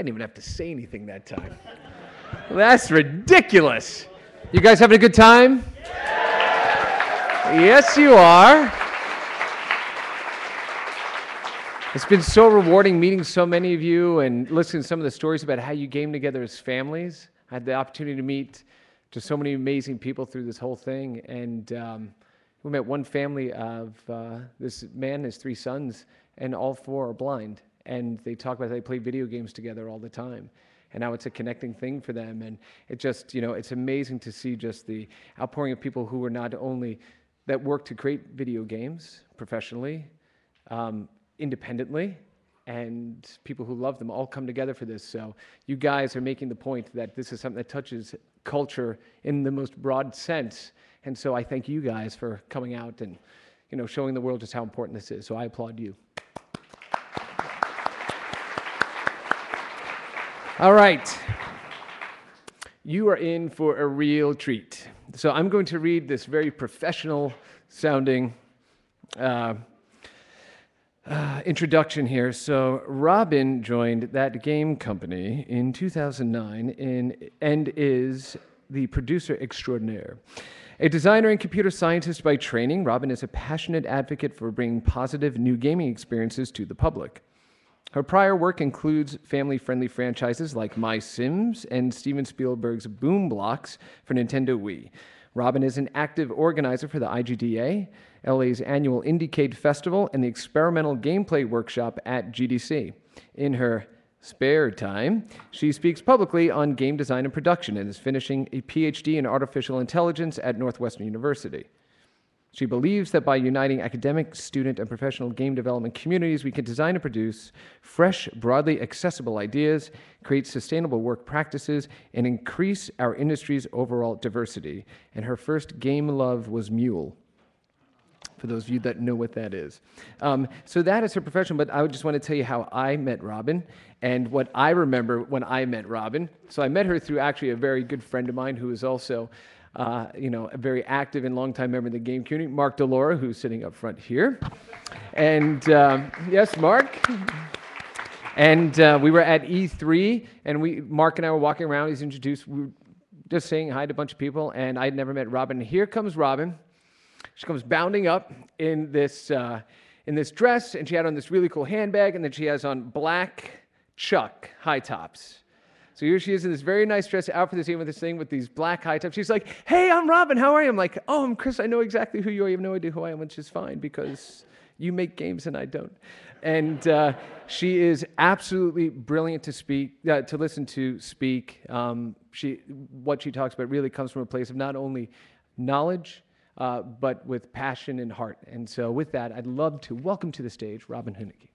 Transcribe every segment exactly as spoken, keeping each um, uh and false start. I didn't even have to say anything that time. That's ridiculous. You guys having a good time? Yeah. Yes, you are. It's been so rewarding meeting so many of you and listening to some of the stories about how you game together as families. I had the opportunity to meet to so many amazing people through this whole thing, and um, we met one family of uh, this man, his three sons, and all four are blind, and they talk about how they play video games together all the time, and now it's a connecting thing for them, and it just, you know, it's amazing to see just the outpouring of people who are not only, that work to create video games professionally, um, independently, and people who love them all come together for this. So you guys are making the point that this is something that touches culture in the most broad sense. And so I thank you guys for coming out and, you know, showing the world just how important this is. So I applaud you. All right. You are in for a real treat. So I'm going to read this very professional sounding uh, Uh, introduction here. So Robin joined That Game Company in two thousand nine in, and is the producer extraordinaire. A designer and computer scientist by training, Robin is a passionate advocate for bringing positive new gaming experiences to the public. Her prior work includes family-friendly franchises like MySims and Steven Spielberg's Boom Blox for Nintendo Wii. Robin is an active organizer for the I G D A, L A's annual IndieCade Festival, and the experimental gameplay workshop at G D C. In her spare time, she speaks publicly on game design and production and is finishing a P H D in artificial intelligence at Northwestern University. She believes that by uniting academic, student, and professional game development communities, we can design and produce fresh, broadly accessible ideas, create sustainable work practices, and increase our industry's overall diversity. And her first game love was Mule, for those of you that know what that is. Um, so that is her profession, but I just want to tell you how I met Robin and what I remember when I met Robin. So I met her through actually a very good friend of mine who is also Uh, you know, a very active and longtime member of the game community, Mark Delora, who's sitting up front here. And uh, yes, Mark. And uh, we were at E three, and we, Mark and I were walking around. He's introduced. We were just saying hi to a bunch of people, and I'd never met Robin. Here comes Robin. She comes bounding up in this uh, in this dress, and she had on this really cool handbag, and then she has on black Chuck high tops. So here she is in this very nice dress, out for this evening with this thing with these black high tops. She's like, "Hey, I'm Robin. How are you?" I'm like, "Oh, I'm Chris. I know exactly who you are. You have no idea who I am," which is fine because you make games and I don't. And uh, she is absolutely brilliant to speak, uh, to listen to speak. Um, she, what she talks about really comes from a place of not only knowledge, uh, but with passion and heart. And so, with that, I'd love to welcome to the stage Robin Hunicke.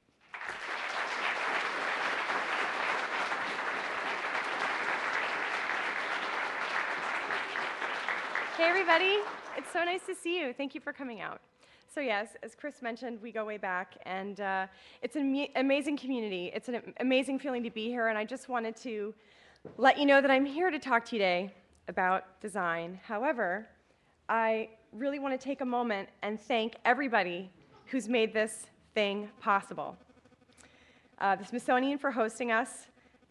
Hey everybody, it's so nice to see you. Thank you for coming out. So yes, as Chris mentioned, we go way back, and uh, it's an am amazing community. It's an amazing feeling to be here, and I just wanted to let you know that I'm here to talk to you today about design. However, I really want to take a moment and thank everybody who's made this thing possible. Uh, the Smithsonian for hosting us,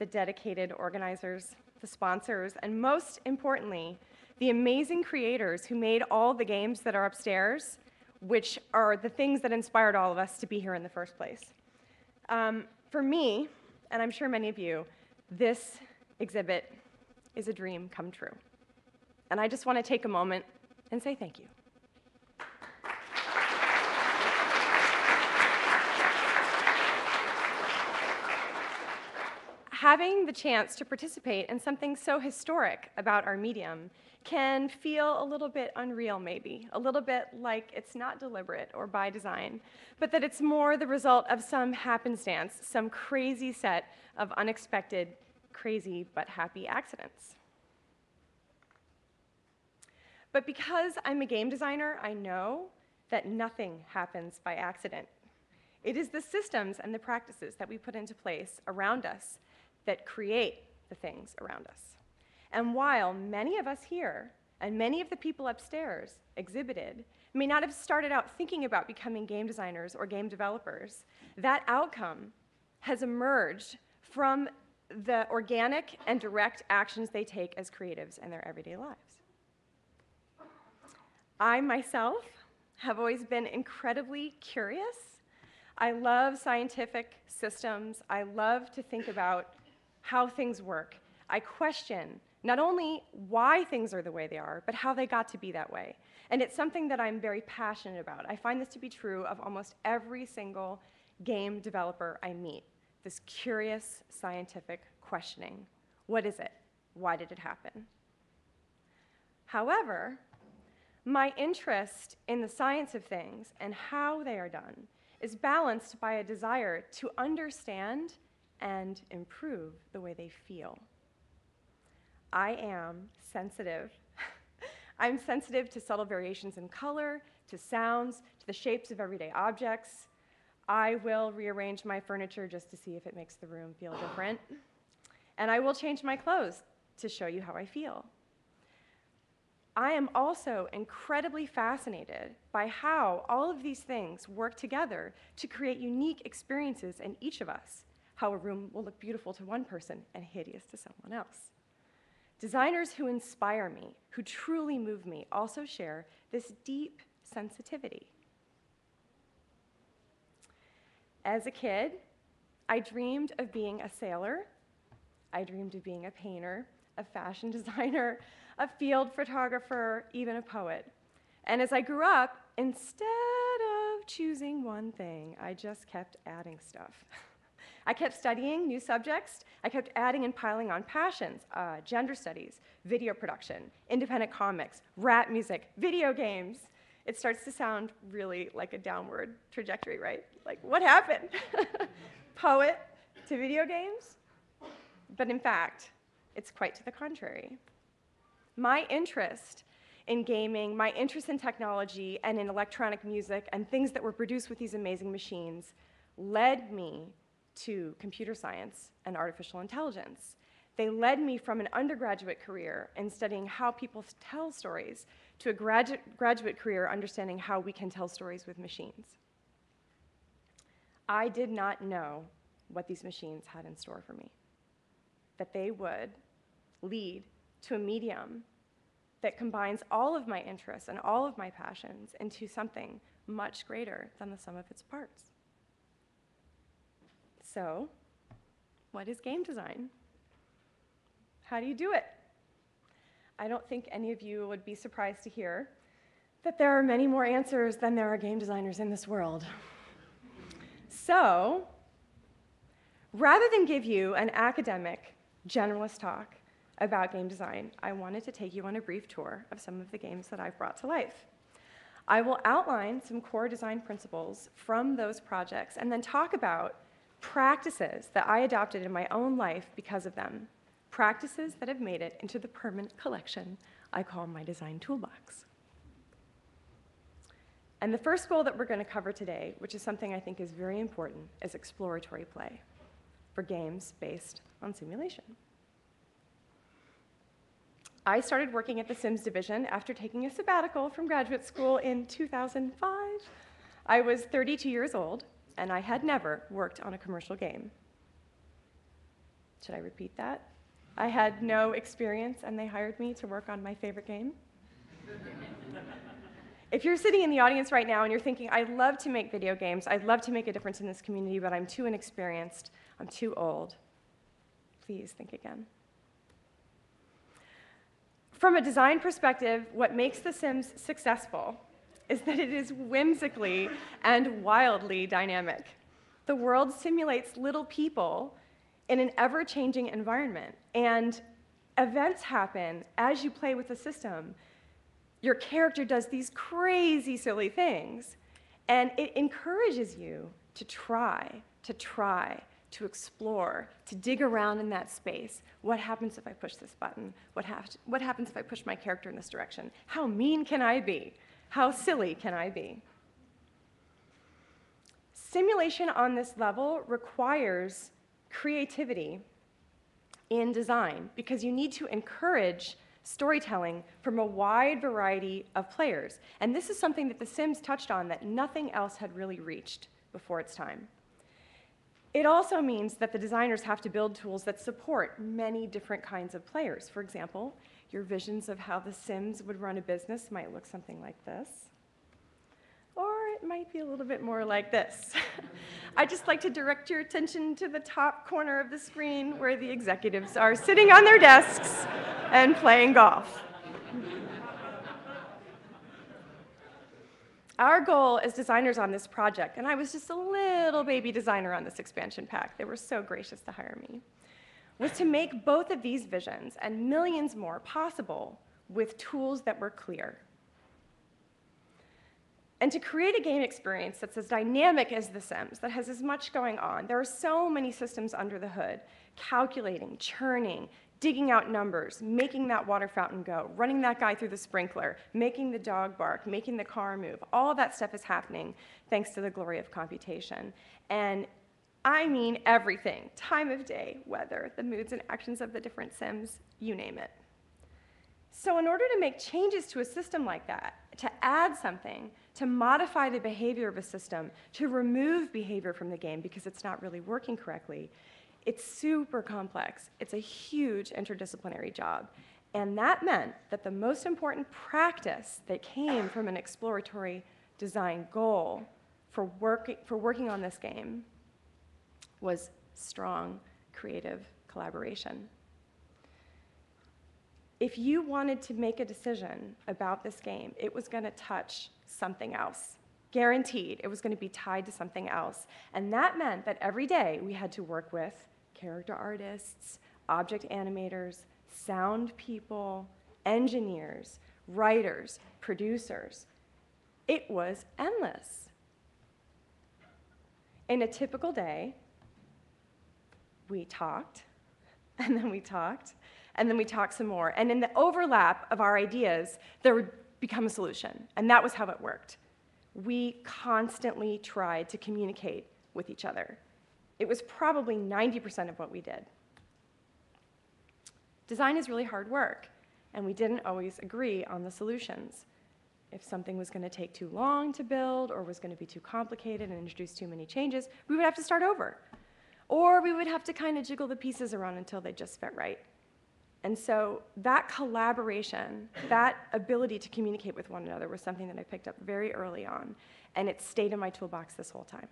the dedicated organizers, the sponsors, and most importantly, the amazing creators who made all the games that are upstairs, which are the things that inspired all of us to be here in the first place. Um, for me, and I'm sure many of you, this exhibit is a dream come true. And I just want to take a moment and say thank you. Having the chance to participate in something so historic about our medium can feel a little bit unreal, maybe, a little bit like it's not deliberate or by design, but that it's more the result of some happenstance, some crazy set of unexpected, crazy but happy accidents. But because I'm a game designer, I know that nothing happens by accident. It is the systems and the practices that we put into place around us that create the things around us. And while many of us here and many of the people upstairs exhibited may not have started out thinking about becoming game designers or game developers, that outcome has emerged from the organic and direct actions they take as creatives in their everyday lives. I myself have always been incredibly curious. I love scientific systems. I love to think about how things work. I question not only why things are the way they are, but how they got to be that way. And it's something that I'm very passionate about. I find this to be true of almost every single game developer I meet. This curious scientific questioning. What is it? Why did it happen? However, my interest in the science of things and how they are done is balanced by a desire to understand and improve the way they feel. I am sensitive. I'm sensitive to subtle variations in color, to sounds, to the shapes of everyday objects. I will rearrange my furniture just to see if it makes the room feel different. And I will change my clothes to show you how I feel. I am also incredibly fascinated by how all of these things work together to create unique experiences in each of us, how a room will look beautiful to one person and hideous to someone else. Designers who inspire me, who truly move me, also share this deep sensitivity. As a kid, I dreamed of being a sailor. I dreamed of being a painter, a fashion designer, a field photographer, even a poet. And as I grew up, instead of choosing one thing, I just kept adding stuff. I kept studying new subjects. I kept adding and piling on passions, uh, gender studies, video production, independent comics, rap music, video games. It starts to sound really like a downward trajectory, right? Like, what happened? Poet to video games? But in fact, it's quite to the contrary. My interest in gaming, my interest in technology and in electronic music and things that were produced with these amazing machines led me to computer science and artificial intelligence. They led me from an undergraduate career in studying how people tell stories to a graduate graduate career understanding how we can tell stories with machines. I did not know what these machines had in store for me, that they would lead to a medium that combines all of my interests and all of my passions into something much greater than the sum of its parts. So, what is game design? How do you do it? I don't think any of you would be surprised to hear that there are many more answers than there are game designers in this world. So, rather than give you an academic, generalist talk about game design, I wanted to take you on a brief tour of some of the games that I've brought to life. I will outline some core design principles from those projects and then talk about practices that I adopted in my own life because of them, practices that have made it into the permanent collection I call my design toolbox. And the first goal that we're going to cover today, which is something I think is very important, is exploratory play for games based on simulation. I started working at the Sims division after taking a sabbatical from graduate school in two thousand five. I was thirty-two years old, and I had never worked on a commercial game. Should I repeat that? I had no experience, and they hired me to work on my favorite game. If you're sitting in the audience right now and you're thinking, I'd love to make video games, I'd love to make a difference in this community, but I'm too inexperienced, I'm too old, please think again. From a design perspective, what makes The Sims successful is that it is whimsically and wildly dynamic. The world simulates little people in an ever-changing environment, and events happen as you play with the system. Your character does these crazy, silly things, and it encourages you to try, to try, to explore, to dig around in that space. What happens if I push this button? What, ha what happens if I push my character in this direction? How mean can I be? How silly can I be? Simulation on this level requires creativity in design because you need to encourage storytelling from a wide variety of players. And this is something that The Sims touched on that nothing else had really reached before its time. It also means that the designers have to build tools that support many different kinds of players. For example, your visions of how The Sims would run a business might look something like this. Or it might be a little bit more like this. I'd just like to direct your attention to the top corner of the screen where the executives are sitting on their desks and playing golf. Our goal as designers on this project, and I was just a little baby designer on this expansion pack, they were so gracious to hire me, was to make both of these visions and millions more possible with tools that were clear. And to create a game experience that's as dynamic as The Sims, that has as much going on, there are so many systems under the hood, calculating, churning, digging out numbers, making that water fountain go, running that guy through the sprinkler, making the dog bark, making the car move. All that stuff is happening thanks to the glory of computation. And I mean everything, time of day, weather, the moods and actions of the different Sims, you name it. So in order to make changes to a system like that, to add something, to modify the behavior of a system, to remove behavior from the game because it's not really working correctly, it's super complex. It's a huge interdisciplinary job. And that meant that the most important practice that came from an exploratory design goal for, work, for working on this game was strong creative collaboration. If you wanted to make a decision about this game, it was going to touch something else. Guaranteed, it was going to be tied to something else. And that meant that every day we had to work with character artists, object animators, sound people, engineers, writers, producers. It was endless. In a typical day, we talked, and then we talked, and then we talked some more. And in the overlap of our ideas, there would become a solution. And that was how it worked. We constantly tried to communicate with each other. It was probably ninety percent of what we did. Design is really hard work, and we didn't always agree on the solutions. If something was going to take too long to build or was going to be too complicated and introduce too many changes, we would have to start over. Or we would have to kind of jiggle the pieces around until they just fit right. And so that collaboration, that ability to communicate with one another was something that I picked up very early on, and it stayed in my toolbox this whole time.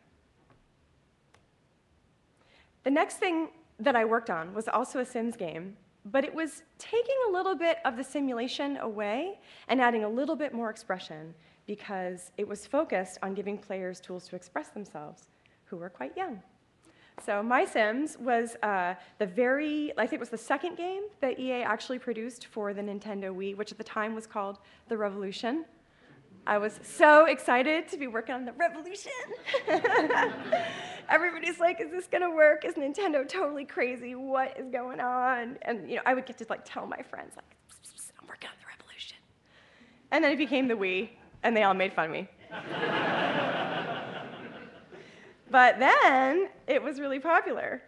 The next thing that I worked on was also a Sims game, but it was taking a little bit of the simulation away and adding a little bit more expression because it was focused on giving players tools to express themselves who were quite young. So MySims was uh, the very, I think it was the second game that E A actually produced for the Nintendo Wii, which at the time was called The Revolution. I was so excited to be working on The Revolution. Everybody's like, is this going to work? Is Nintendo totally crazy? What is going on? And you know, I would get to like tell my friends, like, pss, pss, I'm working on The Revolution. And then it became the Wii, and they all made fun of me. But then, it was really popular.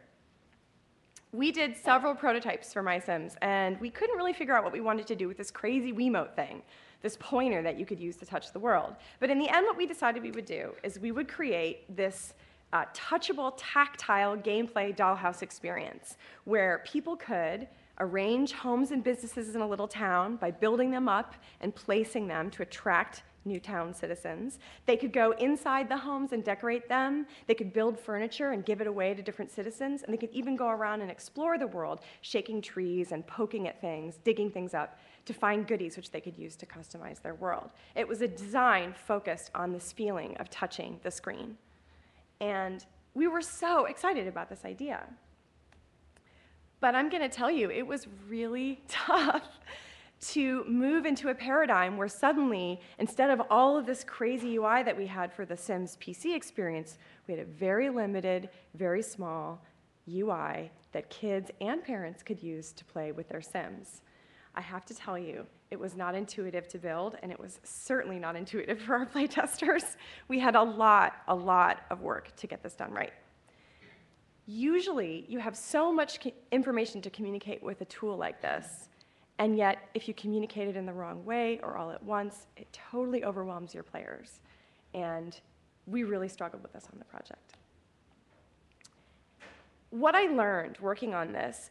We did several prototypes for MySims, and we couldn't really figure out what we wanted to do with this crazy Wiimote thing, this pointer that you could use to touch the world. But in the end, what we decided we would do is we would create this uh, touchable, tactile gameplay dollhouse experience where people could arrange homes and businesses in a little town by building them up and placing them to attract new town citizens. They could go inside the homes and decorate them. They could build furniture and give it away to different citizens. And they could even go around and explore the world, shaking trees and poking at things, digging things up to find goodies which they could use to customize their world. It was a design focused on this feeling of touching the screen. And we were so excited about this idea. But I'm going to tell you, it was really tough. To move into a paradigm where suddenly, instead of all of this crazy U I that we had for the Sims P C experience, we had a very limited, very small U I that kids and parents could use to play with their Sims. I have to tell you, it was not intuitive to build, and it was certainly not intuitive for our playtesters. We had a lot, a lot of work to get this done right. Usually, you have so much information to communicate with a tool like this. And yet, if you communicate it in the wrong way or all at once, it totally overwhelms your players. And we really struggled with this on the project. What I learned working on this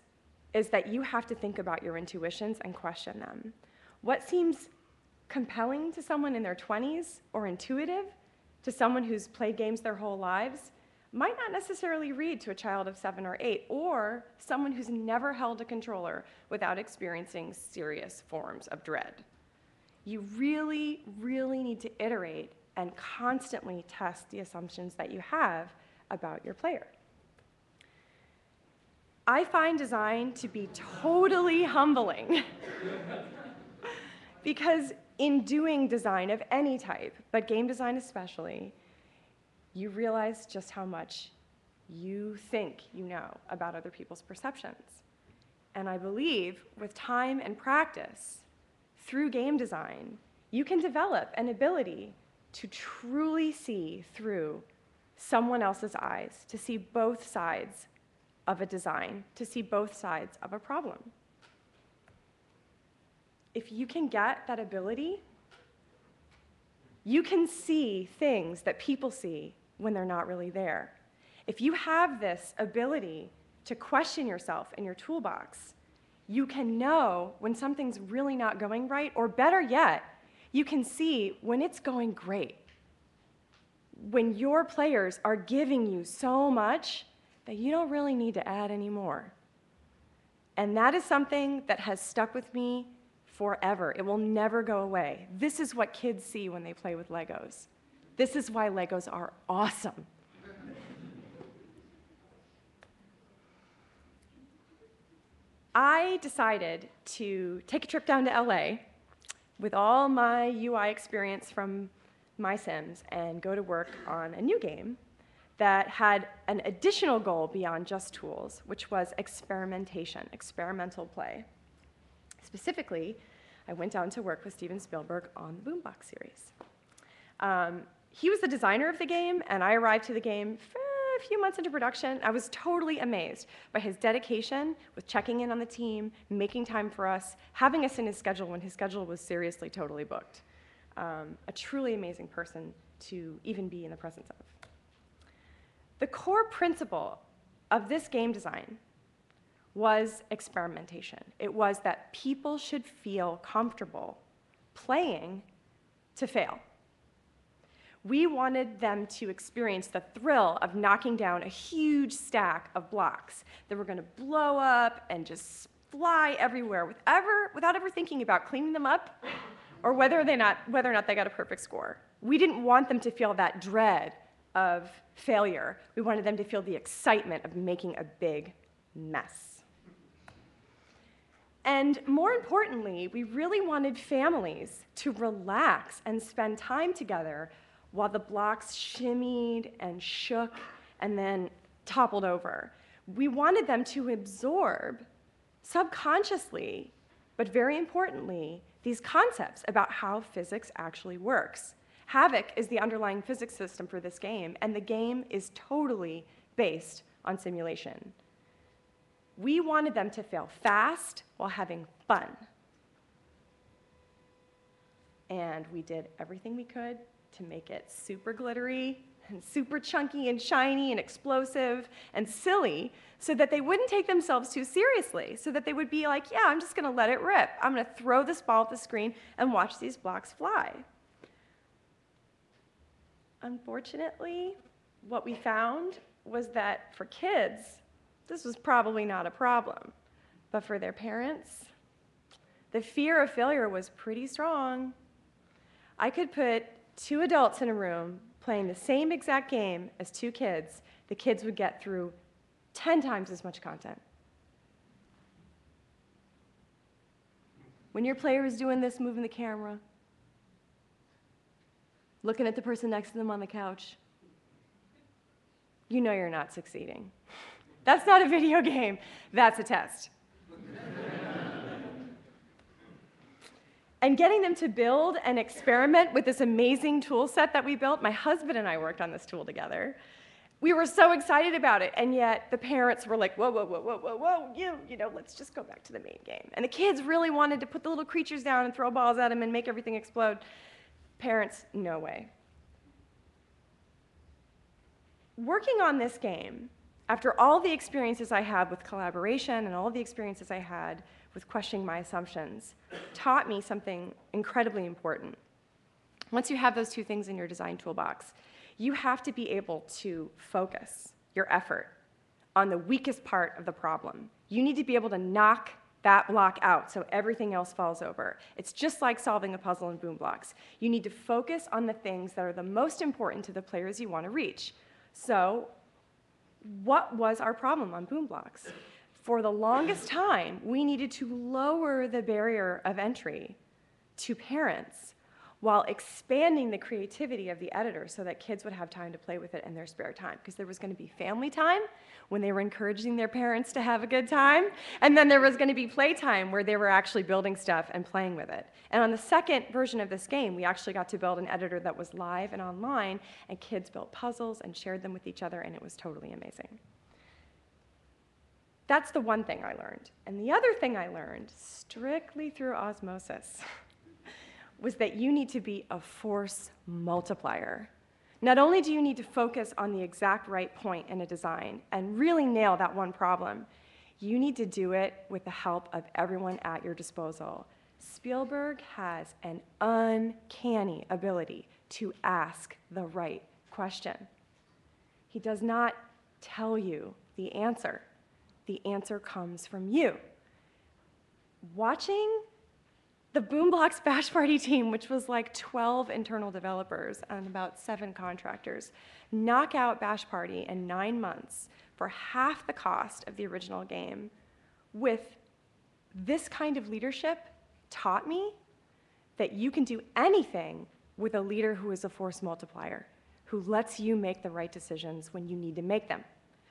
is that you have to think about your intuitions and question them. What seems compelling to someone in their twenties or intuitive to someone who's played games their whole lives might not necessarily read to a child of seven or eight, or someone who's never held a controller without experiencing serious forms of dread. You really, really need to iterate and constantly test the assumptions that you have about your player. I find design to be totally humbling because in doing design of any type, but game design especially, you realize just how much you think you know about other people's perceptions. And I believe with time and practice, through game design, you can develop an ability to truly see through someone else's eyes, to see both sides of a design, to see both sides of a problem. If you can get that ability, you can see things that people see when they're not really there. If you have this ability to question yourself in your toolbox, you can know when something's really not going right, or better yet, you can see when it's going great. When your players are giving you so much that you don't really need to add any more. And that is something that has stuck with me forever. It will never go away. This is what kids see when they play with Legos. This is why Legos are awesome. I decided to take a trip down to L A with all my U I experience from MySims and go to work on a new game that had an additional goal beyond just tools, which was experimentation, experimental play. Specifically, I went down to work with Steven Spielberg on the Boom Blox series. Um, he was the designer of the game, and I arrived to the game a few months into production. I was totally amazed by his dedication with checking in on the team, making time for us, having us in his schedule when his schedule was seriously totally booked. Um, a truly amazing person to even be in the presence of. The core principle of this game design was experimentation. It was that people should feel comfortable playing to fail. We wanted them to experience the thrill of knocking down a huge stack of blocks that were going to blow up and just fly everywhere with ever, without ever thinking about cleaning them up or whether, they not, whether or not they got a perfect score. We didn't want them to feel that dread of failure. We wanted them to feel the excitement of making a big mess. And more importantly, we really wanted families to relax and spend time together while the blocks shimmied and shook and then toppled over. We wanted them to absorb subconsciously, but very importantly, these concepts about how physics actually works. Havoc is the underlying physics system for this game, and the game is totally based on simulation. We wanted them to fail fast while having fun. And we did everything we could to make it super glittery and super chunky and shiny and explosive and silly so that they wouldn't take themselves too seriously, so that they would be like, yeah, I'm just going to let it rip. I'm going to throw this ball at the screen and watch these blocks fly. Unfortunately, what we found was that for kids, this was probably not a problem, but for their parents, the fear of failure was pretty strong. I could put two adults in a room playing the same exact game as two kids. The kids would get through ten times as much content. When your player is doing this, moving the camera, looking at the person next to them on the couch, you know you're not succeeding. That's not a video game. That's a test. And getting them to build and experiment with this amazing tool set that we built, my husband and I worked on this tool together. We were so excited about it, and yet the parents were like, whoa, whoa, whoa, whoa, whoa, whoa, you, you know, let's just go back to the main game. And the kids really wanted to put the little creatures down and throw balls at them and make everything explode. Parents, no way. Working on this game, After all the experiences I had with collaboration and all the experiences I had with questioning my assumptions, taught me something incredibly important. Once you have those two things in your design toolbox, you have to be able to focus your effort on the weakest part of the problem. You need to be able to knock that block out so everything else falls over. It's just like solving a puzzle in Boom Blox. You need to focus on the things that are the most important to the players you want to reach. So, what was our problem on Boom Blox? For the longest time, we needed to lower the barrier of entry to parents while expanding the creativity of the editor so that kids would have time to play with it in their spare time, because there was going to be family time when they were encouraging their parents to have a good time, and then there was going to be playtime where they were actually building stuff and playing with it. And on the second version of this game, we actually got to build an editor that was live and online, and kids built puzzles and shared them with each other, and it was totally amazing. That's the one thing I learned. And the other thing I learned, strictly through osmosis, was that you need to be a force multiplier. Not only do you need to focus on the exact right point in a design and really nail that one problem, you need to do it with the help of everyone at your disposal. Spielberg has an uncanny ability to ask the right question. He does not tell you the answer. The answer comes from you. Watching the Boom Blox Bash Party team, which was like twelve internal developers and about seven contractors, knock out Bash Party in nine months for half the cost of the original game with this kind of leadership taught me that you can do anything with a leader who is a force multiplier, who lets you make the right decisions when you need to make them,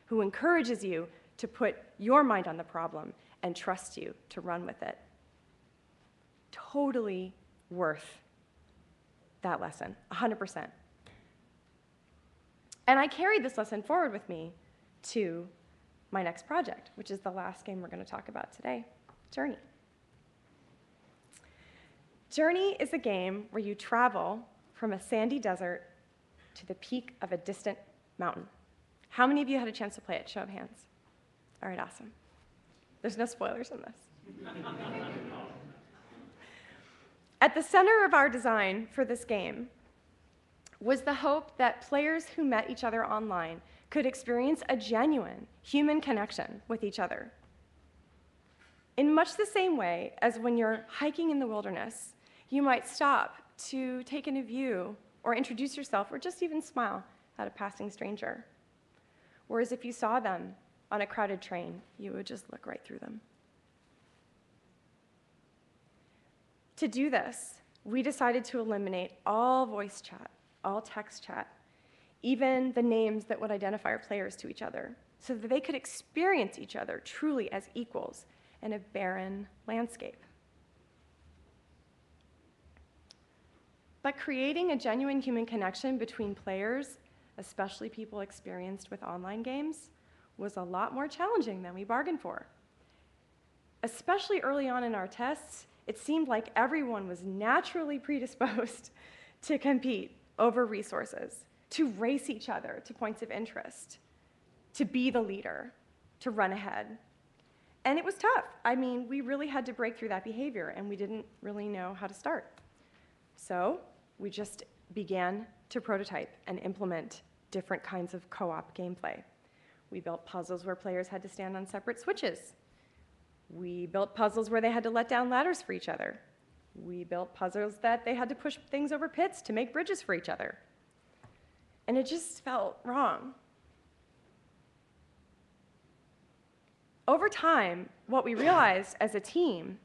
who encourages you to put your mind on the problem and trusts you to run with it. Totally worth that lesson, one hundred percent. And I carried this lesson forward with me to my next project, which is the last game we're going to talk about today, Journey. Journey is a game where you travel from a sandy desert to the peak of a distant mountain. How many of you had a chance to play it? Show of hands. All right, awesome. There's no spoilers in this. At the center of our design for this game was the hope that players who met each other online could experience a genuine human connection with each other. In much the same way as when you're hiking in the wilderness, you might stop to take in a view or introduce yourself or just even smile at a passing stranger. Whereas if you saw them on a crowded train, you would just look right through them. To do this, we decided to eliminate all voice chat, all text chat, even the names that would identify our players to each other, so that they could experience each other truly as equals in a barren landscape. But creating a genuine human connection between players, especially people experienced with online games, was a lot more challenging than we bargained for. Especially early on in our tests, it seemed like everyone was naturally predisposed to compete over resources, to race each other to points of interest, to be the leader, to run ahead. And it was tough. I mean, we really had to break through that behavior, and we didn't really know how to start. So we just began to prototype and implement different kinds of co-op gameplay. We built puzzles where players had to stand on separate switches. We built puzzles where they had to let down ladders for each other. We built puzzles that they had to push things over pits to make bridges for each other. And it just felt wrong. Over time, what we realized as a team,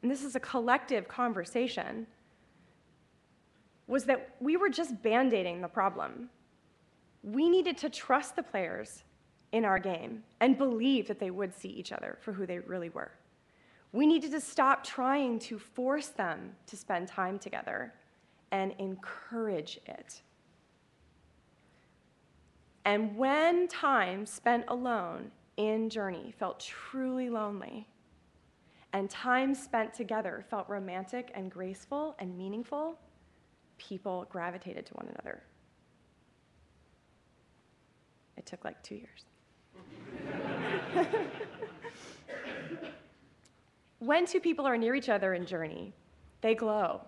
and this is a collective conversation, was that we were just band-aiding the problem. We needed to trust the players in our game and believe that they would see each other for who they really were. We needed to stop trying to force them to spend time together and encourage it. And when time spent alone in Journey felt truly lonely, and time spent together felt romantic and graceful and meaningful, people gravitated to one another. It took like two years. When two people are near each other in Journey, they glow.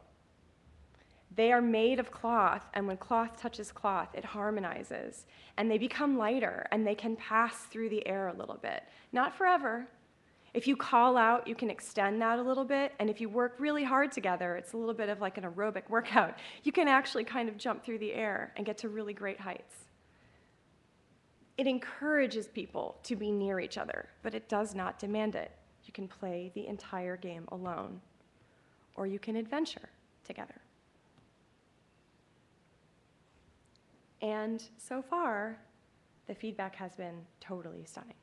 They are made of cloth, and when cloth touches cloth, it harmonizes. And they become lighter, and they can pass through the air a little bit. Not forever. If you call out, you can extend that a little bit, and if you work really hard together, it's a little bit of like an aerobic workout. You can actually kind of jump through the air and get to really great heights. It encourages people to be near each other, but it does not demand it. You can play the entire game alone, or you can adventure together. And so far, the feedback has been totally stunning.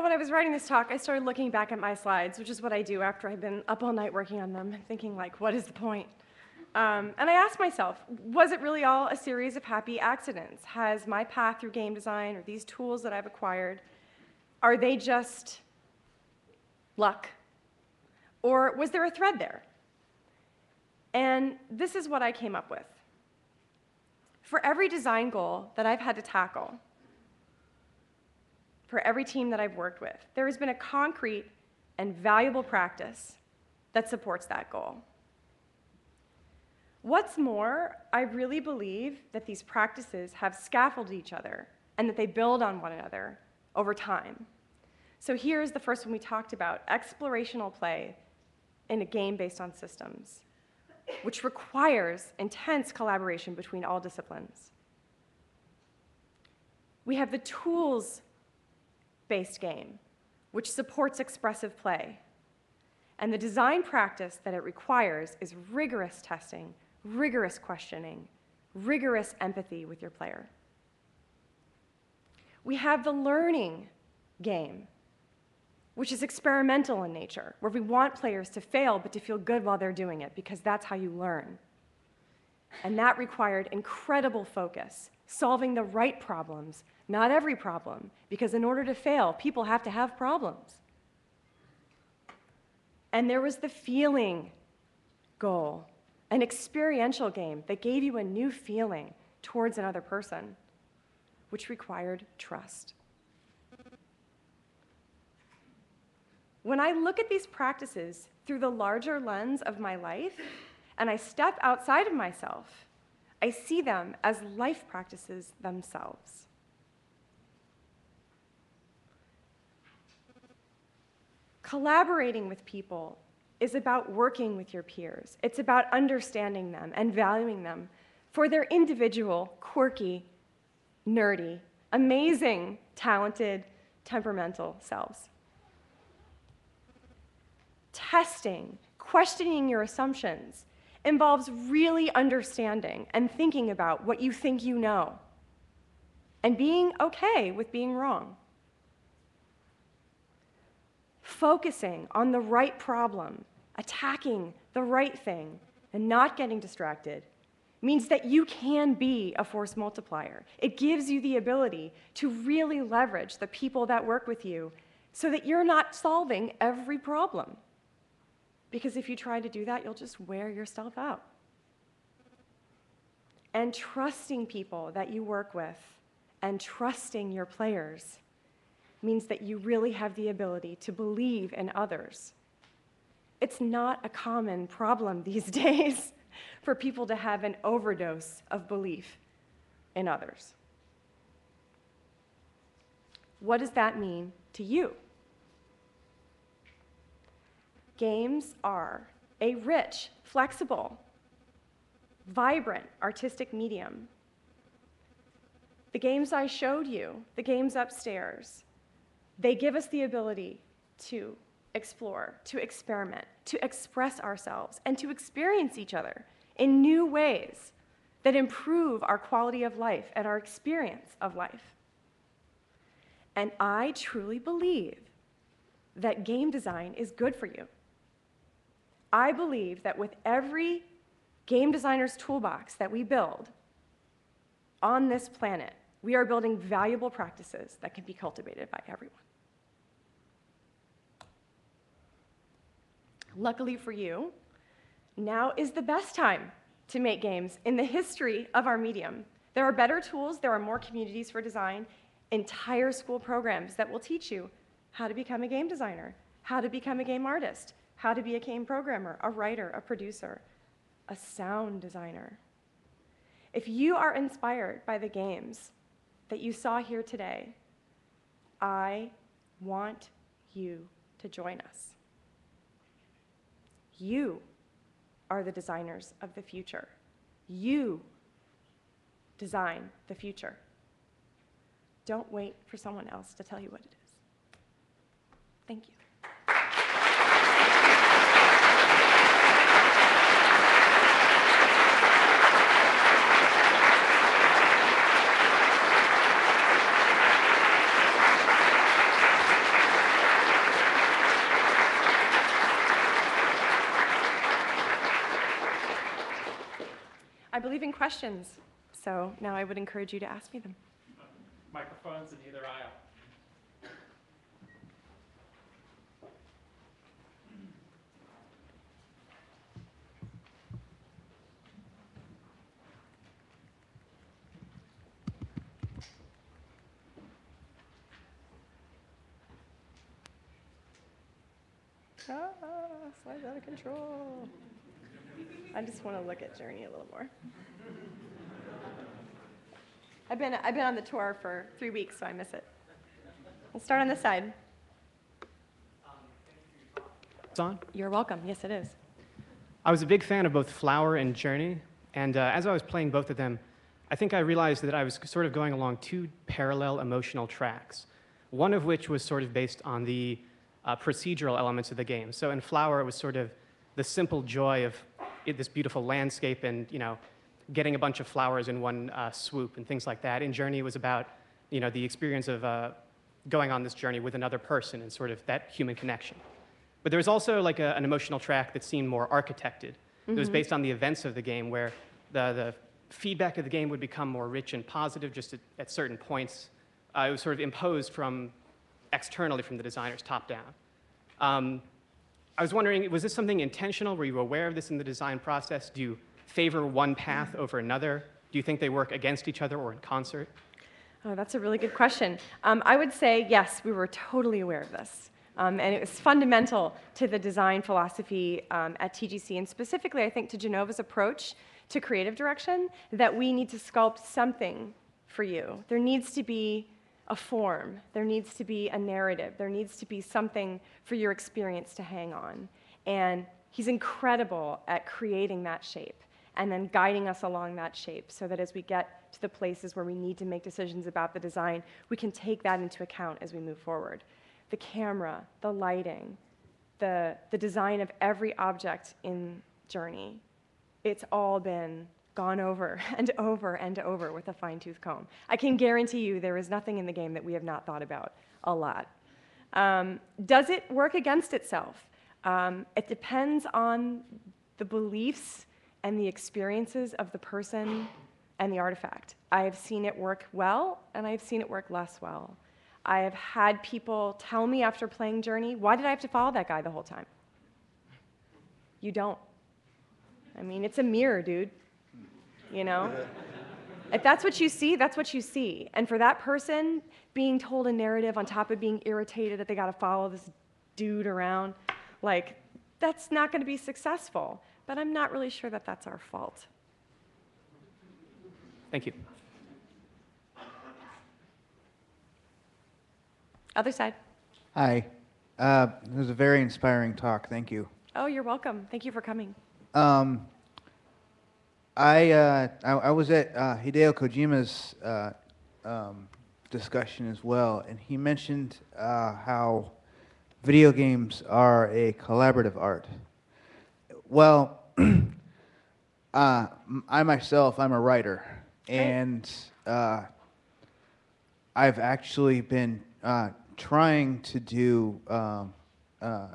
When I was writing this talk, I started looking back at my slides, which is what I do after I've been up all night working on them and thinking, like, what is the point? Um, and I asked myself, was it really all a series of happy accidents? Has my path through game design or these tools that I've acquired, are they just luck? Or was there a thread there? And this is what I came up with. For every design goal that I've had to tackle, for every team that I've worked with, there has been a concrete and valuable practice that supports that goal. What's more, I really believe that these practices have scaffolded each other and that they build on one another over time. So here's the first one we talked about, explorational play in a game based on systems, which requires intense collaboration between all disciplines. We have the tools based game, which supports expressive play. And the design practice that it requires is rigorous testing, rigorous questioning, rigorous empathy with your player. We have the learning game, which is experimental in nature, where we want players to fail but to feel good while they're doing it, because that's how you learn. And that required incredible focus, solving the right problems, not every problem, because in order to fail, people have to have problems. And there was the feeling goal, an experiential game that gave you a new feeling towards another person, which required trust. When I look at these practices through the larger lens of my life, and I step outside of myself, I see them as life practices themselves. Collaborating with people is about working with your peers. It's about understanding them and valuing them for their individual, quirky, nerdy, amazing, talented, temperamental selves. Testing, questioning your assumptions, involves really understanding and thinking about what you think you know and being okay with being wrong. Focusing on the right problem, attacking the right thing, and not getting distracted means that you can be a force multiplier. It gives you the ability to really leverage the people that work with you so that you're not solving every problem. Because if you try to do that, you'll just wear yourself out. And trusting people that you work with and trusting your players means that you really have the ability to believe in others. It's not a common problem these days for people to have an overdose of belief in others. What does that mean to you? Games are a rich, flexible, vibrant artistic medium. The games I showed you, the games upstairs, they give us the ability to explore, to experiment, to express ourselves, and to experience each other in new ways that improve our quality of life and our experience of life. And I truly believe that game design is good for you. I believe that with every game designer's toolbox that we build on this planet, we are building valuable practices that can be cultivated by everyone. Luckily for you, now is the best time to make games in the history of our medium. There are better tools, there are more communities for design, entire school programs that will teach you how to become a game designer, how to become a game artist, how to be a game programmer, a writer, a producer, a sound designer. If you are inspired by the games that you saw here today, I want you to join us. You are the designers of the future. You design the future. Don't wait for someone else to tell you what it is. Thank you. I believe in questions, so now I would encourage you to ask me them. Microphones in either aisle. Ah, slides out of control. I just want to look at Journey a little more. I've been, I've been on the tour for three weeks, so I miss it. We'll start on this side. It's on? You're welcome. Yes, it is. I was a big fan of both Flower and Journey, and uh, as I was playing both of them, I think I realized that I was sort of going along two parallel emotional tracks, one of which was sort of based on the uh, procedural elements of the game. So in Flower, it was sort of the simple joy of this beautiful landscape and, you know, getting a bunch of flowers in one uh, swoop and things like that. And Journey was about, you know, the experience of uh, going on this journey with another person and sort of that human connection. But there was also like a, an emotional track that seemed more architected. Mm-hmm. It was based on the events of the game where the, the feedback of the game would become more rich and positive just at, at certain points. Uh, it was sort of imposed from externally from the designers top down. Um, I was wondering, was this something intentional? Were you aware of this in the design process? Do you favor one path over another? Do you think they work against each other or in concert? Oh, that's a really good question. Um, I would say, yes, we were totally aware of this. Um, and it was fundamental to the design philosophy um, at T G C, and specifically, I think, to Genova's approach to creative direction, that we need to sculpt something for you. There needs to be a form. There needs to be a narrative. There needs to be something for your experience to hang on. And he's incredible at creating that shape and then guiding us along that shape so that as we get to the places where we need to make decisions about the design, we can take that into account as we move forward. The camera, the lighting, the, the design of every object in Journey, it's all been gone over and over and over with a fine-tooth comb. I can guarantee you there is nothing in the game that we have not thought about a lot. Um, does it work against itself? Um, it depends on the beliefs and the experiences of the person and the artifact. I have seen it work well, and I've seen it work less well. I have had people tell me after playing Journey, why did I have to follow that guy the whole time? You don't. I mean, it's a mirror, dude. You know? If that's what you see, that's what you see. And for that person, being told a narrative on top of being irritated that they got to follow this dude around, like, that's not going to be successful. But I'm not really sure that that's our fault. Thank you. Other side. Hi. Uh, it was a very inspiring talk. Thank you. Oh, you're welcome. Thank you for coming. Um, I, uh, I I was at uh, Hideo Kojima's uh, um, discussion as well, and he mentioned uh, how video games are a collaborative art. Well, uh, I myself, I'm a writer, and uh, I've actually been uh, trying to do um, uh,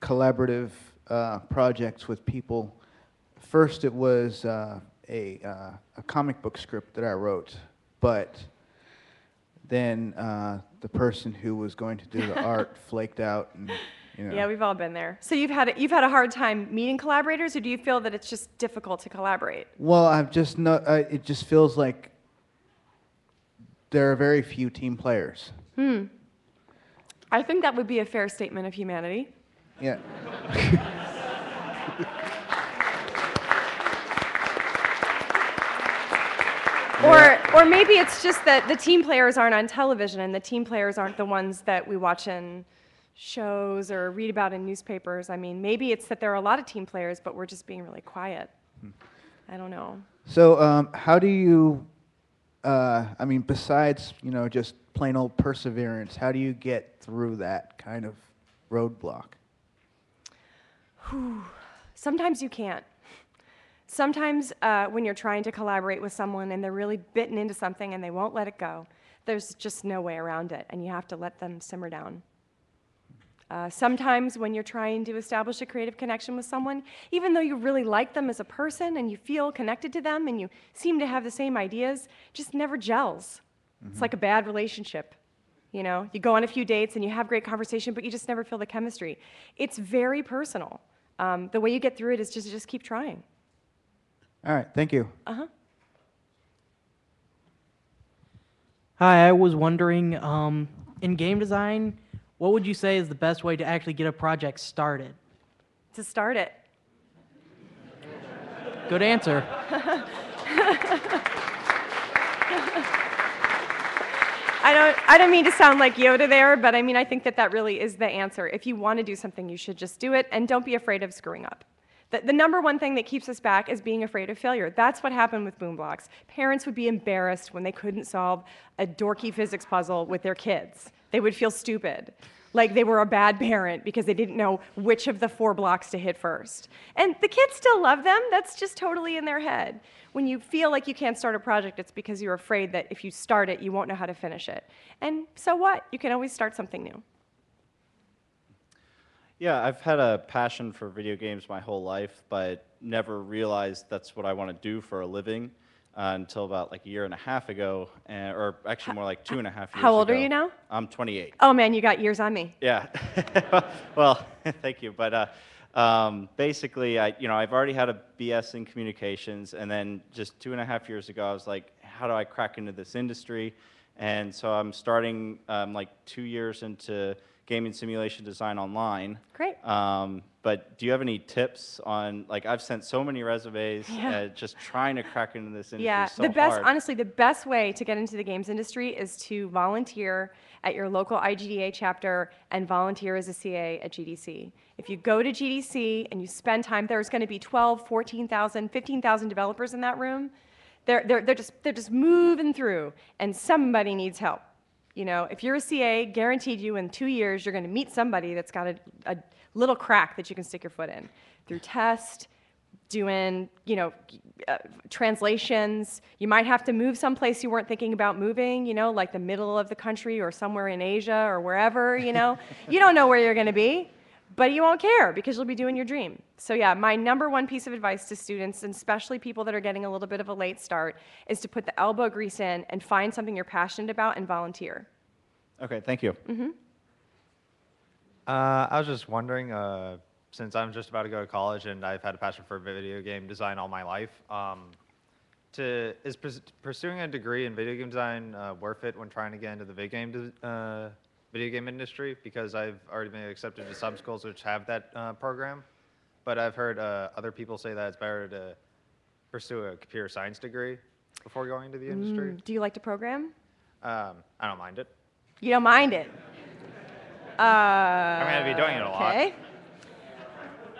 collaborative uh, projects with people. First, it was uh, a, uh, a comic book script that I wrote, but then uh, the person who was going to do the art flaked out. And, you know. Yeah, we've all been there. So you've had a, you've had a hard time meeting collaborators, or do you feel that it's just difficult to collaborate? Well, I've just no. Uh, it just feels like there are very few team players. Hmm. I think that would be a fair statement of humanity. Yeah. Or, or maybe it's just that the team players aren't on television, and the team players aren't the ones that we watch in shows or read about in newspapers. I mean, maybe it's that there are a lot of team players, but we're just being really quiet. Hmm. I don't know. So um, how do you, uh, I mean, besides, you know, just plain old perseverance, how do you get through that kind of roadblock? Whew. Sometimes you can't. Sometimes uh, when you're trying to collaborate with someone and they're really bitten into something and they won't let it go, there's just no way around it, and you have to let them simmer down. Uh, sometimes when you're trying to establish a creative connection with someone, even though you really like them as a person and you feel connected to them and you seem to have the same ideas, just never gels. Mm-hmm. It's like a bad relationship. You know, you go on a few dates and you have great conversation, but you just never feel the chemistry. It's very personal. Um, the way you get through it is just just keep trying. All right, thank you. Uh-huh. Hi, I was wondering, um, in game design, what would you say is the best way to actually get a project started? To start it. Good answer. I don't, I don't mean to sound like Yoda there, but I mean, I think that that really is the answer. If you want to do something, you should just do it, and don't be afraid of screwing up. The, the number one thing that keeps us back is being afraid of failure. That's what happened with Boom Blox. Parents would be embarrassed when they couldn't solve a dorky physics puzzle with their kids. They would feel stupid, like they were a bad parent because they didn't know which of the four blocks to hit first. And the kids still love them. That's just totally in their head. When you feel like you can't start a project, it's because you're afraid that if you start it, you won't know how to finish it. And so what? You can always start something new. Yeah, I've had a passion for video games my whole life, but never realized that's what I want to do for a living. uh, until about like a year and a half ago, and, or actually more like two and a half years ago. How old ago. are you now? I'm twenty-eight. Oh man, you got years on me. Yeah. Well, thank you. But uh, um, basically, I, you know, I've already had a B S in communications, and then just two and a half years ago, I was like, how do I crack into this industry? And so I'm starting um, like two years into gaming simulation design online. Great. Um, but do you have any tips on, like, I've sent so many resumes yeah. uh, just trying to crack into this industry yeah. so the best, hard. Honestly, the best way to get into the games industry is to volunteer at your local I G D A chapter and volunteer as a C A at G D C. If you go to G D C and you spend time, there's going to be twelve, fourteen thousand, fifteen thousand developers in that room. They're, they're, they're, just, they're just moving through, and somebody needs help. You know, if you're a C A, guaranteed you in two years you're going to meet somebody that's got a, a little crack that you can stick your foot in. Through test, doing, you know, uh, translations. You might have to move someplace you weren't thinking about moving, you know, like the middle of the country or somewhere in Asia or wherever, you know. You don't know where you're going to be, but you won't care because you'll be doing your dream. So yeah, my number one piece of advice to students, and especially people that are getting a little bit of a late start, is to put the elbow grease in and find something you're passionate about and volunteer. Okay, thank you. Mm-hmm. uh, I was just wondering, uh, since I'm just about to go to college and I've had a passion for video game design all my life, um, to, is pursuing a degree in video game design uh, worth it when trying to get into the video game uh, video game industry, because I've already been accepted to some schools which have that uh, program, but I've heard uh, other people say that it's better to pursue a computer science degree before going into the industry. Mm, do you like to program? Um, I don't mind it. You don't mind it? uh, I'm going to be doing it a lot. Okay.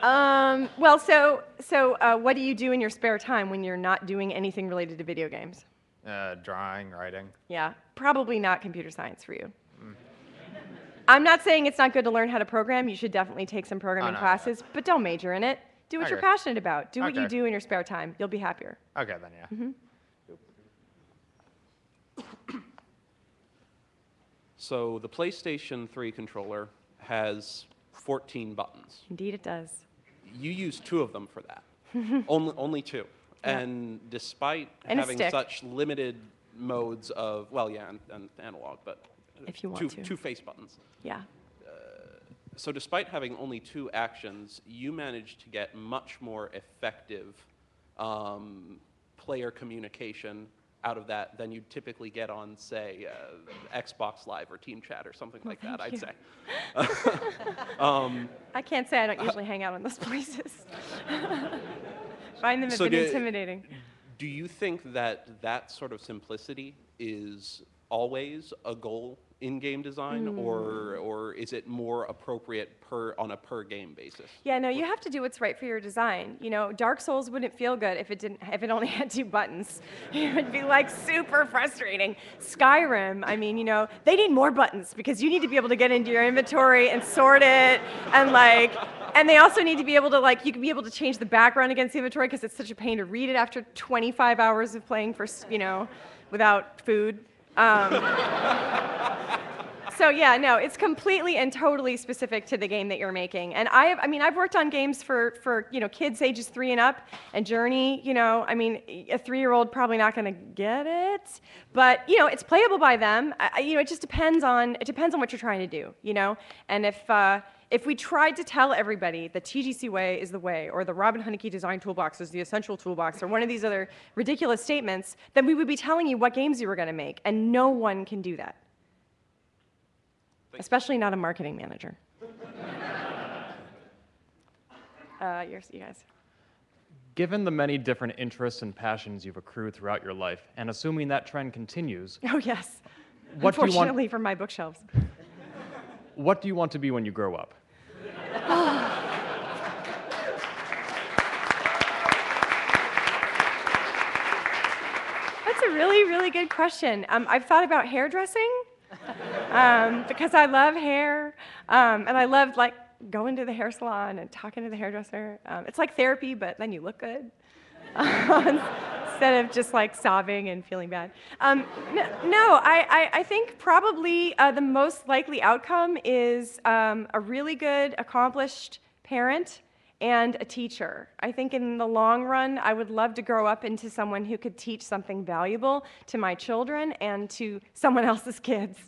Um, well, so, so uh, what do you do in your spare time when you're not doing anything related to video games? Uh, drawing, writing. Yeah, probably not computer science for you. I'm not saying it's not good to learn how to program. You should definitely take some programming oh, no, classes, no. but don't major in it. Do what okay. you're passionate about. Do okay. what you do in your spare time. You'll be happier. Okay, then, yeah. Mm-hmm. So the PlayStation three controller has fourteen buttons. Indeed it does. You use two of them for that. only, only two. Yeah. And despite and having such limited modes of, well, yeah, and, and analog, but... If you want two, to. Two face buttons. Yeah. Uh, so despite having only two actions, you managed to get much more effective um, player communication out of that than you'd typically get on, say, uh, Xbox Live or Team Chat or something like well, that, I'd you. say. um, I can't say I don't usually uh, hang out in those places. Find them so a bit do, intimidating. Do you think that that sort of simplicity is always a goal in game design, mm. or or is it more appropriate per on a per game basis? Yeah, no, you have to do what's right for your design. You know, Dark Souls wouldn't feel good if it didn't if it only had two buttons. It would be like super frustrating. Skyrim, I mean, you know, they need more buttons because you need to be able to get into your inventory and sort it, and like, and they also need to be able to like you can be able to change the background against the inventory because it's such a pain to read it after twenty-five hours of playing for you know, without food. Um, so yeah, no, it's completely and totally specific to the game that you're making. And I have, I mean, I've worked on games for, for, you know, kids ages three and up, and Journey, you know, I mean, a three-year-old probably not gonna get it, but, you know, it's playable by them. I, you know, it just depends on, it depends on what you're trying to do, you know? And if, uh, if we tried to tell everybody the T G C way is the way, or the Robin Hunicke design toolbox is the essential toolbox, or one of these other ridiculous statements, then we would be telling you what games you were going to make, and no one can do that. Thanks. Especially not a marketing manager. uh, you guys. Given the many different interests and passions you've accrued throughout your life, and assuming that trend continues... Oh, yes. What do you want? Unfortunately for my bookshelves. What do you want to be when you grow up? That's a really, really good question. Um, I've thought about hairdressing um, because I love hair, um, and I love like going to the hair salon and talking to the hairdresser. Um, it's like therapy, but then you look good instead of just like sobbing and feeling bad. Um, no, no I, I, I think probably uh, the most likely outcome is um, a really good, accomplished parent and a teacher. I think in the long run, I would love to grow up into someone who could teach something valuable to my children and to someone else's kids.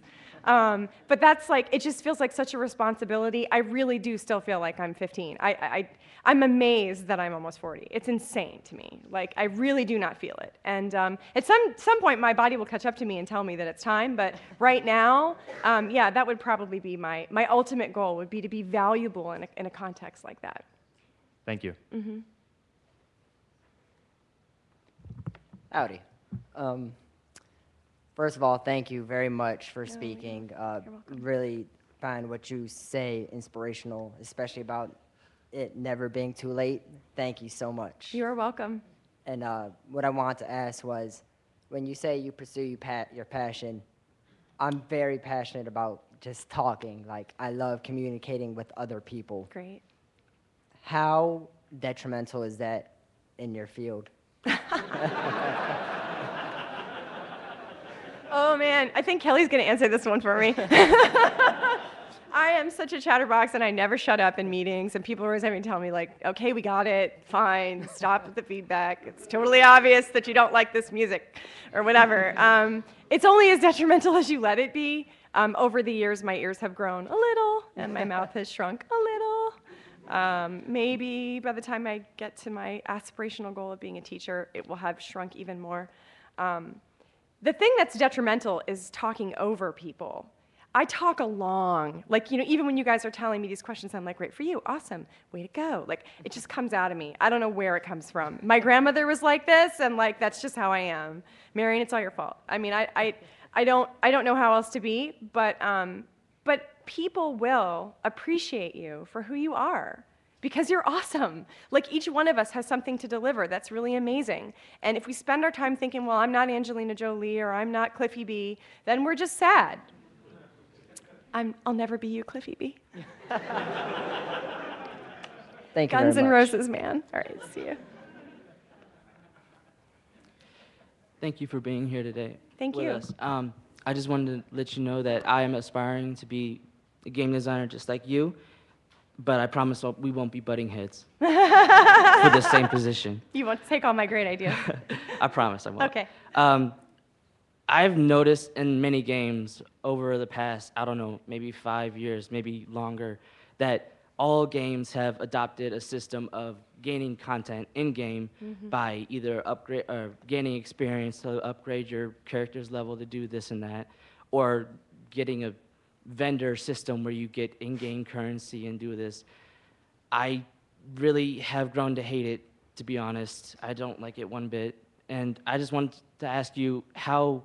Um, but that's like, it just feels like such a responsibility. I really do still feel like I'm fifteen. I, I, I'm amazed that I'm almost forty. It's insane to me. Like, I really do not feel it. And um, at some, some point, my body will catch up to me and tell me that it's time. But right now, um, yeah, that would probably be my, my ultimate goal, would be to be valuable in a, in a context like that. Thank you. Mm-hmm. Howdy. Um, First of all, thank you very much for speaking. Uh, really find what you say inspirational, especially about it never being too late. Thank you so much. You're welcome. And uh, what I wanted to ask was, when you say you pursue your, pa your passion, I'm very passionate about just talking. Like, I love communicating with other people. Great. How detrimental is that in your field? Oh, man, I think Kelly's going to answer this one for me. I am such a chatterbox, and I never shut up in meetings, and people are always having to tell me, like, okay, we got it, fine, stop with the feedback. It's totally obvious that you don't like this music or whatever. Um, it's only as detrimental as you let it be. Um, over the years, my ears have grown a little, and my mouth has shrunk a little. Um, maybe by the time I get to my aspirational goal of being a teacher, it will have shrunk even more. Um, The thing that's detrimental is talking over people. I talk along. Like, you know, even when you guys are telling me these questions, I'm like, great for you, awesome, way to go. Like, it just comes out of me. I don't know where it comes from. My grandmother was like this, and like, that's just how I am. Marion, it's all your fault. I mean, I, I, I, don't, I don't know how else to be, but, um, but people will appreciate you for who you are. Because you're awesome. Like, each one of us has something to deliver that's really amazing. And if we spend our time thinking, well, I'm not Angelina Jolie or I'm not Cliffy B, then we're just sad. I'm, I'll never be you, Cliffy B. Thank you very much. Guns and Roses, man. All right, see you. Thank you for being here today. Thank you. Um, I just wanted to let you know that I am aspiring to be a game designer just like you. But I promise we won't be butting heads for the same position. You won't take all my great ideas. I promise I won't. Okay. Um, I've noticed in many games over the past, I don't know, maybe five years, maybe longer, that all games have adopted a system of gaining content in-game mm-hmm. by either upgrade or gaining experience to upgrade your character's level to do this and that, or getting a vendor system where you get in-game currency and do this. I really have grown to hate it, to be honest. I don't like it one bit. And I just wanted to ask you, how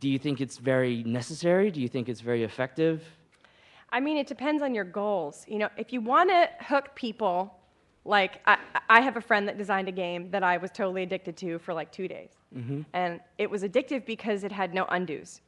do you think it's very necessary? Do you think it's very effective? I mean, it depends on your goals. You know, if you want to hook people, like, I, I have a friend that designed a game that I was totally addicted to for like two days. Mm-hmm. And it was addictive because it had no undos.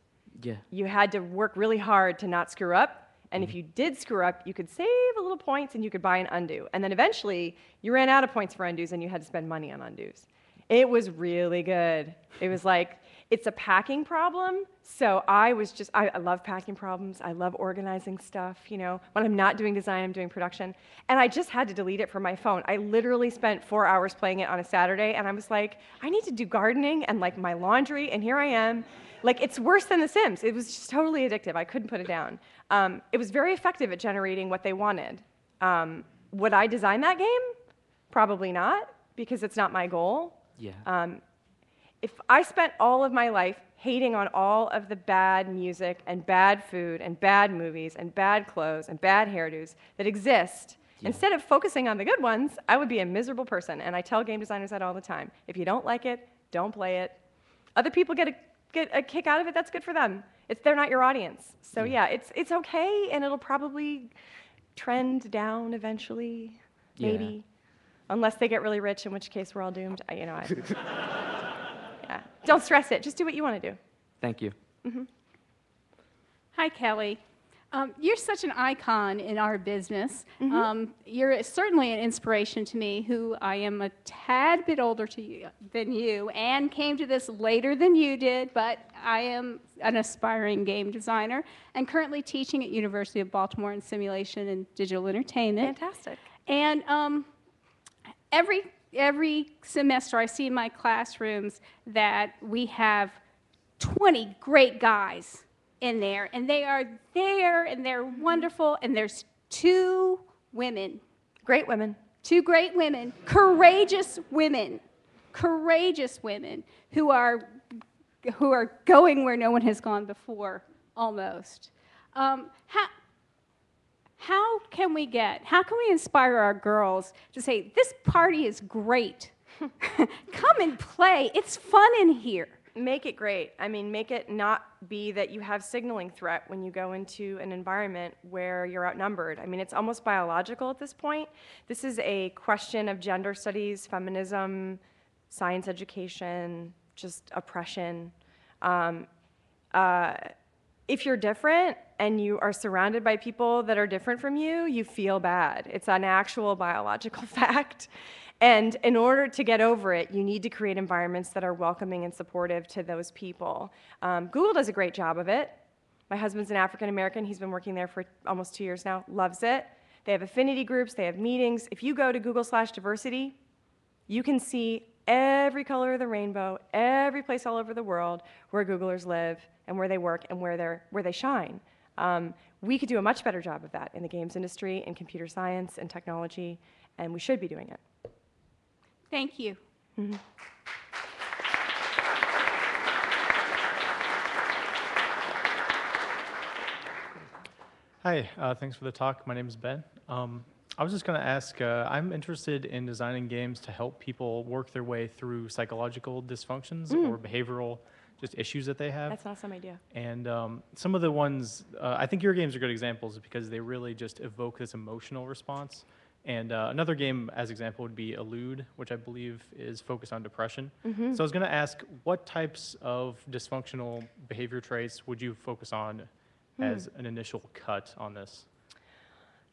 Yeah. You had to work really hard to not screw up, and mm-hmm. if you did screw up, you could save a little points and you could buy an undo. And then eventually, you ran out of points for undos and you had to spend money on undos. It was really good. It was like, it's a packing problem, so I was just, I, I love packing problems, I love organizing stuff, you know. When I'm not doing design, I'm doing production. And I just had to delete it from my phone. I literally spent four hours playing it on a Saturday, and I was like, I need to do gardening and like my laundry, and here I am. Like, it's worse than The Sims. It was just totally addictive. I couldn't put it down. Um, it was very effective at generating what they wanted. Um, would I design that game? Probably not, because it's not my goal. Yeah. Um, if I spent all of my life hating on all of the bad music and bad food and bad movies and bad clothes and bad hairdos that exist, yeah. instead of focusing on the good ones, I would be a miserable person. And I tell game designers that all the time. If you don't like it, don't play it. Other people get a get a kick out of it, that's good for them. It's, they're not your audience. So yeah, it's, it's okay, and it'll probably trend down eventually, maybe. Yeah. Unless they get really rich, in which case we're all doomed. I, you know, I, yeah. Don't stress it, just do what you want to do. Thank you. Mm-hmm. Hi, Kelly. Um, you're such an icon in our business. Mm-hmm. um, you're certainly an inspiration to me, who I am a tad bit older to you, than you, and came to this later than you did, but I am an aspiring game designer and currently teaching at University of Baltimore in simulation and digital entertainment. Fantastic. And um, every, every semester I see in my classrooms that we have twenty great guys in there, and they are there, and they're wonderful, and there's two women. Great women. Two great women, courageous women, courageous women who are, who are going where no one has gone before, almost. Um, how, how can we get, how can we inspire our girls to say, this party is great, come and play, it's fun in here. Make it great. I mean, make it not be that you have signaling threat when you go into an environment where you're outnumbered. I mean, it's almost biological at this point. This is a question of gender studies, feminism, science education, just oppression. Um, uh, if you're different and you are surrounded by people that are different from you, you feel bad. It's an actual biological fact. And in order to get over it, you need to create environments that are welcoming and supportive to those people. Um, Google does a great job of it. My husband's an African American. He's been working there for almost two years now, loves it. They have affinity groups, they have meetings. If you go to Google slash diversity, you can see every color of the rainbow, every place all over the world where Googlers live and where they work and where, they're, where they shine. Um, we could do a much better job of that in the games industry, in computer science and technology, and we should be doing it. Thank you. Mm-hmm. Hi, uh, thanks for the talk. My name is Ben. Um, I was just going to ask, uh, I'm interested in designing games to help people work their way through psychological dysfunctions mm. or behavioral just issues that they have. That's an awesome idea. And um, some of the ones, uh, I think your games are good examples because they really just evoke this emotional response. And uh, another game, as example, would be Elude, which I believe is focused on depression. Mm-hmm. So I was going to ask, what types of dysfunctional behavior traits would you focus on mm. as an initial cut on this?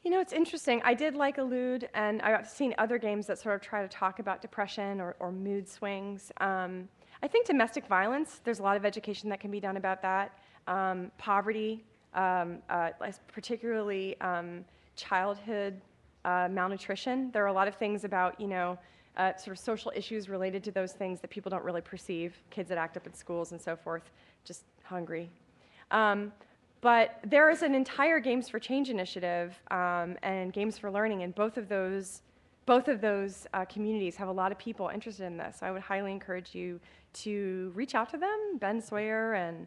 You know, it's interesting. I did like Elude, and I've seen other games that sort of try to talk about depression or, or mood swings. Um, I think domestic violence, there's a lot of education that can be done about that. Um, poverty, um, uh, particularly um, childhood Uh, malnutrition. There are a lot of things about, you know, uh, sort of social issues related to those things that people don't really perceive, kids that act up in schools and so forth, just hungry. Um, but there is an entire Games for Change initiative um, and Games for Learning, and both of those, both of those uh, communities have a lot of people interested in this. So I would highly encourage you to reach out to them. Ben Sawyer and,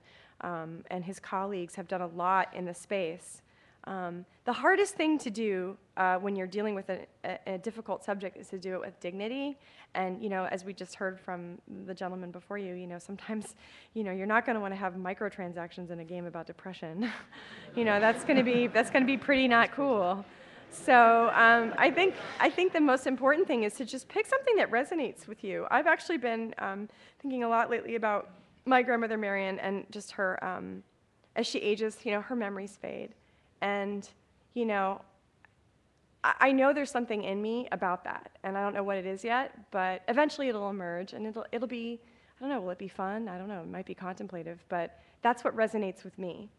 um, and his colleagues have done a lot in this space. Um, the hardest thing to do uh, when you're dealing with a, a, a difficult subject is to do it with dignity. And, you know, as we just heard from the gentleman before you, you know, sometimes, you know, you're not going to want to have microtransactions in a game about depression. You know, that's going to be, that's going to be pretty not cool. So um, I think, I think the most important thing is to just pick something that resonates with you. I've actually been um, thinking a lot lately about my grandmother, Marian, and just her, um, as she ages, you know, her memories fade. And, you know, I, I know there's something in me about that, and I don't know what it is yet, but eventually it'll emerge, and it'll, it'll be, I don't know, will it be fun? I don't know, it might be contemplative, but that's what resonates with me.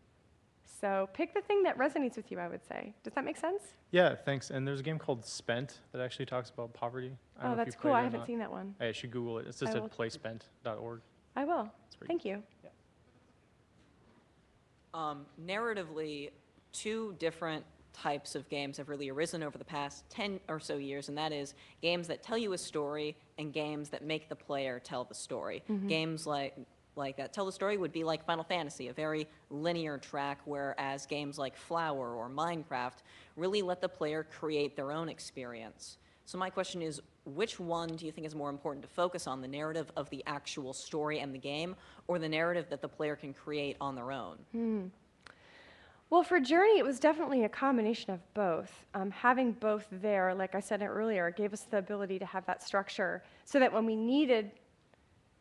So pick the thing that resonates with you, I would say. Does that make sense? Yeah, thanks. And there's a game called Spent that actually talks about poverty. I oh, that's cool. I haven't not. seen that one. I should Google it. It's just at play spent dot org. I will. Thank you. Yeah. Um, narratively, two different types of games have really arisen over the past ten or so years, and that is games that tell you a story and games that make the player tell the story. Mm-hmm. Games like, like that tell the story would be like Final Fantasy, a very linear track, whereas games like Flower or Minecraft really let the player create their own experience. So my question is, which one do you think is more important to focus on, the narrative of the actual story and the game, or the narrative that the player can create on their own? Mm. Well, for Journey, it was definitely a combination of both. Um, having both there, like I said earlier, gave us the ability to have that structure so that when we needed,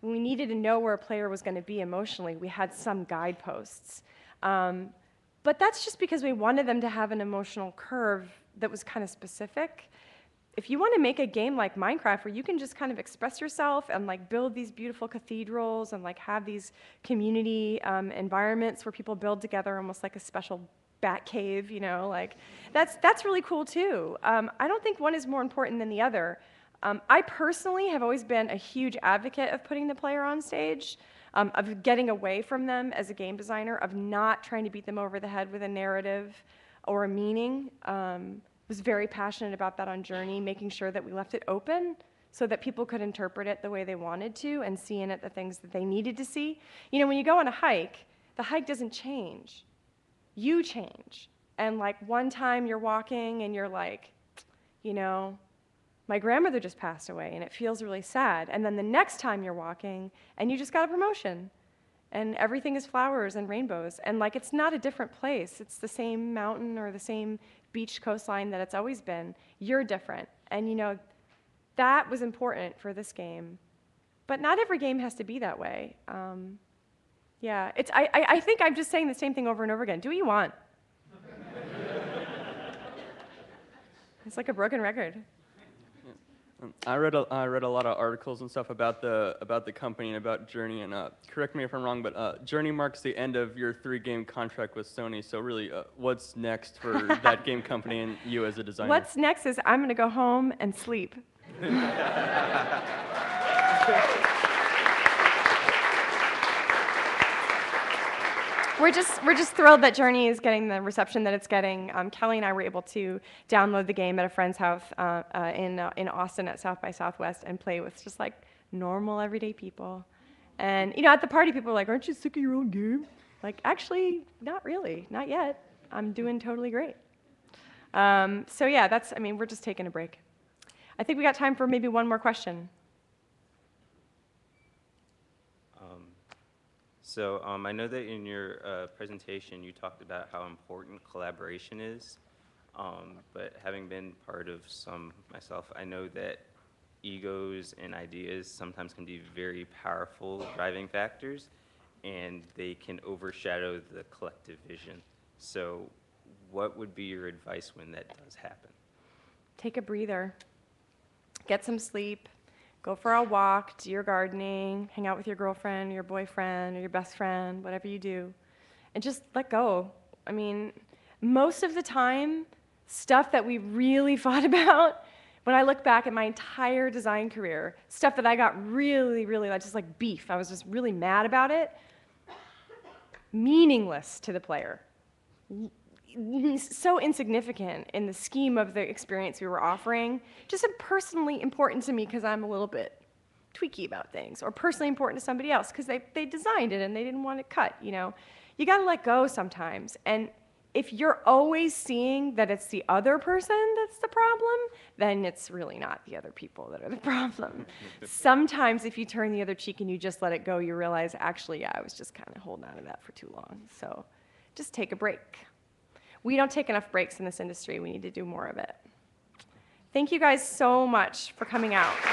when we needed to know where a player was going to be emotionally, we had some guideposts. Um, but that's just because we wanted them to have an emotional curve that was kind of specific. if you want to make a game like Minecraft where you can just kind of express yourself and like build these beautiful cathedrals and like have these community um, environments where people build together almost like a special bat cave, you know, like that's, that's really cool too. Um, I don't think one is more important than the other. Um, I personally have always been a huge advocate of putting the player on stage, um, of getting away from them as a game designer, of not trying to beat them over the head with a narrative or a meaning. Um, was very passionate about that on Journey, making sure that we left it open so that people could interpret it the way they wanted to and see in it the things that they needed to see. You know, when you go on a hike, the hike doesn't change. You change. And like one time you're walking and you're like, you know, my grandmother just passed away and it feels really sad. And then the next time you're walking and you just got a promotion and everything is flowers and rainbows. And like it's not a different place. It's the same mountain or the same beach coastline that it's always been. You're different. And you know, that was important for this game. But not every game has to be that way. Um, yeah, it's, I, I, I think I'm just saying the same thing over and over again. Do what you want. It's like a broken record. Yeah. I, read a, I read a lot of articles and stuff about the, about the company and about Journey. And uh, correct me if I'm wrong, but uh, Journey marks the end of your three-game contract with Sony. So really, uh, what's next for that game company and you as a designer? What's next is I'm going to go home and sleep. We're just, we're just thrilled that Journey is getting the reception that it's getting. Um, Kelly and I were able to download the game at a friend's house uh, uh, in, uh, in Austin at South by Southwest and play with just like normal everyday people. And you know, at the party people were like, aren't you sick of your own game? Like, actually, not really, not yet. I'm doing totally great. Um, so yeah, that's, I mean, we're just taking a break. I think we got time for maybe one more question. So um, I know that in your uh, presentation you talked about how important collaboration is, um, but having been part of some myself, I know that egos and ideas sometimes can be very powerful driving factors, and they can overshadow the collective vision. So what would be your advice when that does happen? Take a breather, get some sleep. Go for a walk, do your gardening, hang out with your girlfriend, or your boyfriend, or your best friend, whatever you do, and just let go. I mean, most of the time, stuff that we really fought about, when I look back at my entire design career, stuff that I got really, really, just like beef, I was just really mad about it, meaningless to the player. So insignificant in the scheme of the experience we were offering, just personally important to me because I'm a little bit tweaky about things, or personally important to somebody else because they, they designed it and they didn't want it cut, you know. You gotta let go sometimes, and if you're always seeing that it's the other person that's the problem, then it's really not the other people that are the problem. Sometimes if you turn the other cheek and you just let it go, you realize, actually, yeah, I was just kind of holding on to that for too long. So just take a break. We don't take enough breaks in this industry. We need to do more of it. Thank you guys so much for coming out.